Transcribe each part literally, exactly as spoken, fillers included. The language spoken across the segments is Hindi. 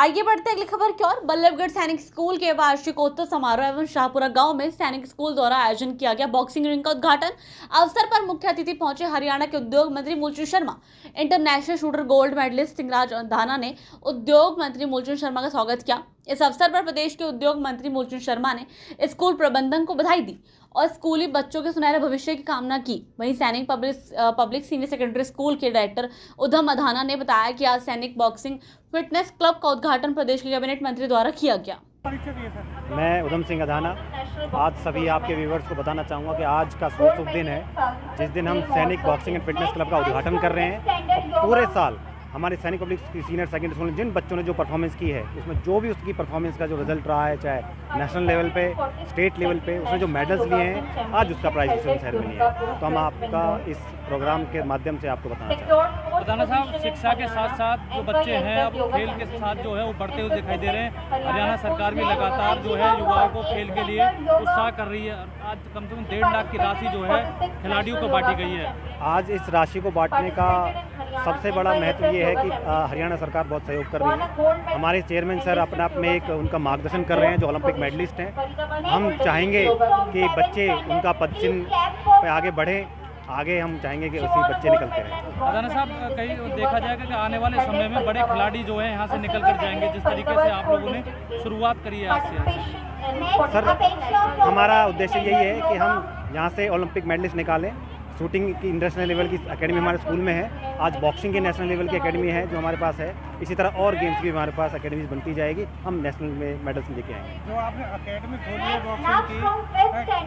आइए बढ़ते हैं अगली खबर की ओर। बल्लभगढ़ सैनिक स्कूल के वार्षिकोत्सव समारोह एवं शाहपुरा गांव में सैनिक स्कूल द्वारा आयोजन किया गया बॉक्सिंग रिंग का उद्घाटन अवसर पर मुख्य अतिथि पहुंचे हरियाणा के उद्योग मंत्री Moolchand Sharma. International shooter gold medallist Singhraj Dhana ने उद्योग मंत्री मूलचंद शर्मा का स्वागत किया। इस अवसर पर प्रदेश के उद्योग मंत्री मूलचंद शर्मा ने स्कूल प्रबंधन को बधाई दी और स्कूली बच्चों के सुनहरे भविष्य की कामना की। वहीं सैनिक public public senior secondary school के डायरेक्टर उधम अधाना ने बताया कि आज सैनिक बॉक्सिंग फिटनेस क्लब का उद्घाटन प्रदेश के कैबिनेट मंत्री द्वारा किया गया। मैं उधम सिंह अधाना आज सभी आपके व्यूवर्स को बताना चाहूँगा कि आज का शुभ शुभ दिन है, जिस दिन हम सैनिक बॉक्सिंग एंड फिटनेस क्लब का उद्घाटन कर रहे हैं। और पूरे साल हमारे सैनिक पब्लिक सीनियर सेकेंडरी स्कूल में जिन बच्चों ने जो परफॉर्मेंस की है, उसमें जो भी उसकी परफॉर्मेंस का जो रिजल्ट रहा है, चाहे नेशनल लेवल पे, स्टेट लेवल पे, उसने जो मेडल्स लिए हैं, आज उसका प्राइज डिस्ट्रीब्यूशन सेरेमनी है। तो हम आपका इस प्रोग्राम के माध्यम से आपको बताना चाहते हैं। धाना साहब, शिक्षा के साथ साथ जो बच्चे हैं अब खेल के साथ जो है वो बढ़ते हुए दिखाई दे रहे हैं। हरियाणा सरकार भी लगातार जो है युवाओं को खेल के लिए उत्साह कर रही है। आज कम से कम डेढ़ लाख की राशि जो है खिलाड़ियों को बांटी गई है। आज इस राशि को बांटने का सबसे बड़ा महत्व ये है कि हरियाणा सरकार बहुत सहयोग कर रही है। हमारे चेयरमैन सर अपने आप में एक उनका मार्गदर्शन कर रहे हैं जो ओलंपिक मेडलिस्ट हैं। हम चाहेंगे कि बच्चे उनका पद चिन्ह पे आगे बढ़ें, आगे हम चाहेंगे कि उसी बच्चे निकलते रहें। अधाना साहब, कहीं देखा जाएगा कि आने वाले समय में बड़े खिलाड़ी जो हैं यहाँ से निकल कर जाएंगे, जिस तरीके से आप लोगों ने शुरुआत करी है आज से? सर, हमारा उद्देश्य यही है कि हम यहाँ से ओलंपिक मेडलिस्ट निकालें। शूटिंग की इंटरनेशनल लेवल की एकेडमी हमारे स्कूल में है, आज बॉक्सिंग की नेशनल लेवल की एकेडमी है जो हमारे पास है। इसी तरह और गेम्स की हमारे पास एकेडमीज बनती जाएगी, हम नेशनल में मेडल्स लेके आएंगे। जो आपने एकेडमी खोली है बॉक्सिंग की,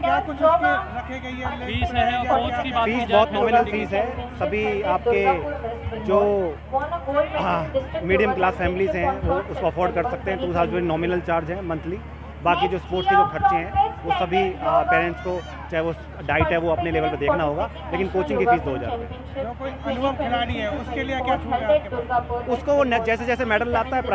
क्या कुछ उसमें रखे गई है? फीस है और कोच की बात की जाए, बहुत नॉमिनल फीस है। सभी आपके जो मीडियम क्लास फैमिलीज हैं वो उसको अफोर्ड कर सकते हैं। टू थाउजेंड नॉमिनल चार्ज है मंथली। बाकी जो स्पोर्ट्स के जो खर्चे हैं वो सभी पेरेंट्स को, चाहे वो डाइट है वो अपने लेवल पे देखना होगा, लेकिन कोचिंग की फीस दो हज़ार रुपये। जो कोई अनुभव खिलाड़ी है उसके लिए क्या छूट है आपके पास? उसको वो जैसे जैसे मेडल लाता है